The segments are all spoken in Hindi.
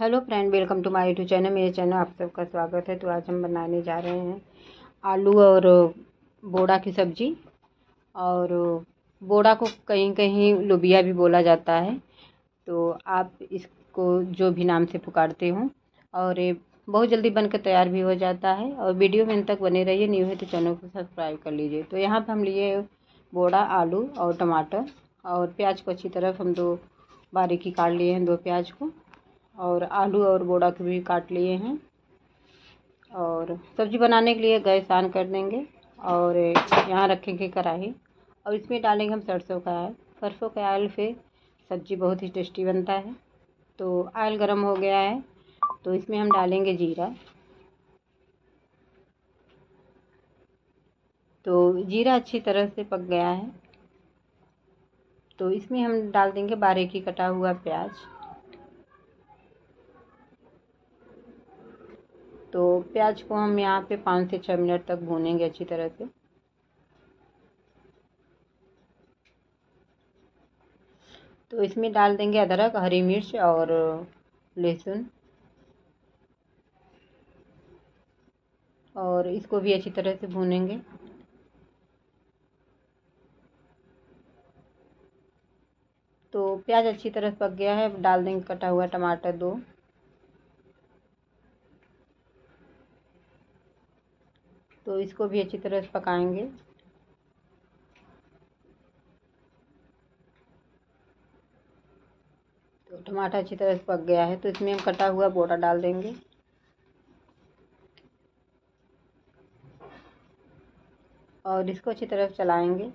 Hello friend, welcome to my YouTube channel. मेरे चैनल आप सबका स्वागत है। तो आज हम बनाने जा रहे हैं आलू और बोड़ा की सब्ज़ी। और बोड़ा को कहीं कहीं लोबिया भी बोला जाता है, तो आप इसको जो भी नाम से पुकारते हो। और ये बहुत जल्दी बनकर तैयार भी हो जाता है। और वीडियो में अंत तक बने रहिए। न्यू है तो चैनल को सब्सक्राइब कर लीजिए। तो यहाँ पर हम लिए बोड़ा, आलू और टमाटर, और प्याज को अच्छी तरह हम दो बारीकी काट लिए हैं, दो प्याज को। और आलू और बोड़ा को भी काट लिए हैं। और सब्ज़ी बनाने के लिए गैस ऑन कर देंगे और यहाँ रखेंगे कढ़ाई, और इसमें डालेंगे हम सरसों का आयल। सरसों के आयल से सब्ज़ी बहुत ही टेस्टी बनता है। तो आयल गरम हो गया है, तो इसमें हम डालेंगे जीरा। तो जीरा अच्छी तरह से पक गया है, तो इसमें हम डाल देंगे बारीकी कटा हुआ प्याज। तो प्याज को हम यहाँ पे 5 से 6 मिनट तक भूनेंगे अच्छी तरह से। तो इसमें डाल देंगे अदरक, हरी मिर्च और लहसुन, और इसको भी अच्छी तरह से भूनेंगे। तो प्याज अच्छी तरह से पक गया है। डाल देंगे कटा हुआ टमाटर 2, तो इसको भी अच्छी तरह से पकाएंगे। तो टमाटर अच्छी तरह से पक गया है, तो इसमें हम कटा हुआ बोड़ा डाल देंगे। और इसको अच्छी तरह से चलाएंगे।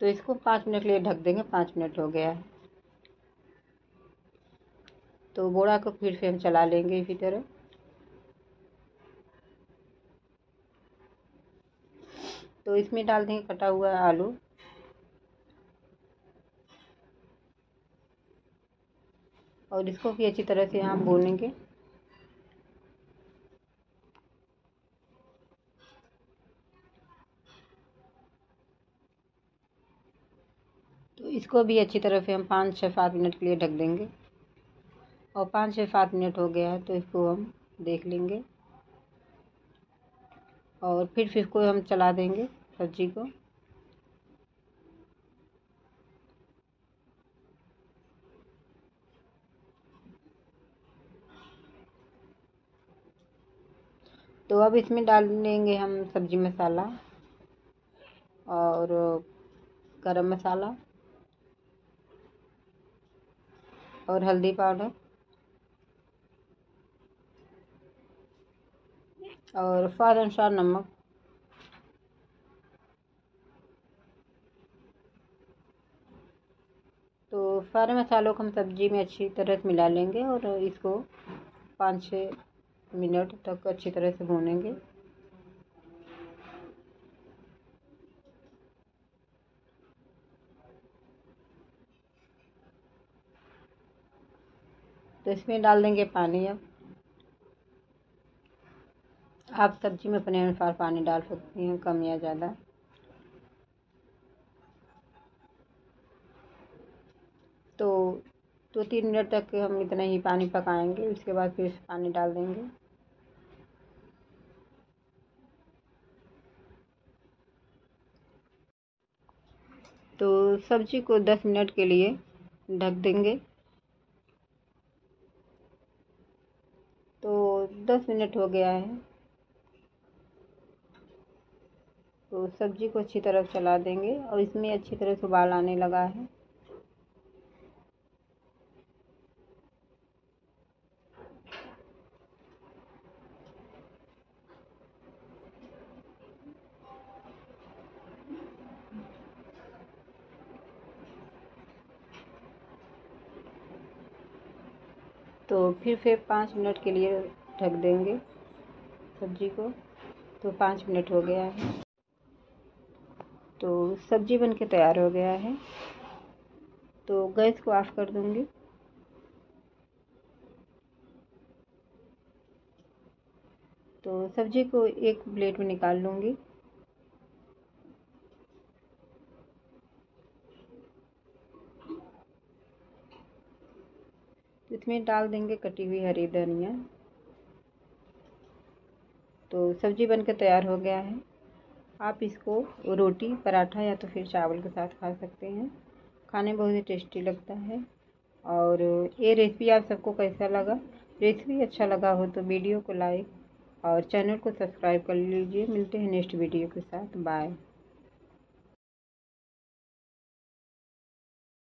तो इसको 5 मिनट के लिए ढक देंगे। 5 मिनट हो गया है, तो बोड़ा को फिर से हम चला लेंगे इसी तरह। तो इसमें डाल देंगे कटा हुआ आलू। और इसको भी अच्छी तरह से यहाँ भूनेंगे। तो इसको भी अच्छी तरह से हम 5-7 मिनट के लिए ढक देंगे। और 5-7 मिनट हो गया है, तो इसको हम देख लेंगे। और फिर इसको हम चला देंगे सब्ज़ी को। तो अब इसमें डाल देंगे हम सब्ज़ी मसाला और गरम मसाला और हल्दी पाउडर और स्वाद अनुसार नमक। तो सारे मसालों को हम सब्ज़ी में अच्छी तरह से मिला लेंगे। और इसको 5-6 मिनट तक अच्छी तरह से भूनेंगे। तो इसमें डाल देंगे पानी। अब आप सब्ज़ी में अपने अनुसार पानी डाल सकती हैं, कम या ज़्यादा। तो 2-3 मिनट तक हम इतना ही पानी पकाएंगे। उसके बाद फिर पानी डाल देंगे। तो सब्ज़ी को 10 मिनट के लिए ढक देंगे। तो 10 मिनट हो गया है, तो सब्ज़ी को अच्छी तरह से चला देंगे। और इसमें अच्छी तरह से उबाल आने लगा है। तो फिर से 5 मिनट के लिए ढक देंगे सब्ज़ी को। तो 5 मिनट हो गया है, तो सब्ज़ी बनके तैयार हो गया है। तो गैस को ऑफ कर दूँगी। तो सब्ज़ी को एक प्लेट में निकाल लूँगी। इसमें डाल देंगे कटी हुई हरी धनिया। तो सब्ज़ी बनकर तैयार हो गया है। आप इसको रोटी, पराठा या तो फिर चावल के साथ खा सकते हैं। खाने में बहुत ही टेस्टी लगता है। और ये रेसिपी आप सबको कैसा लगा? रेसिपी अच्छा लगा हो तो वीडियो को लाइक और चैनल को सब्सक्राइब कर लीजिए। मिलते हैं नेक्स्ट वीडियो के साथ। बाय।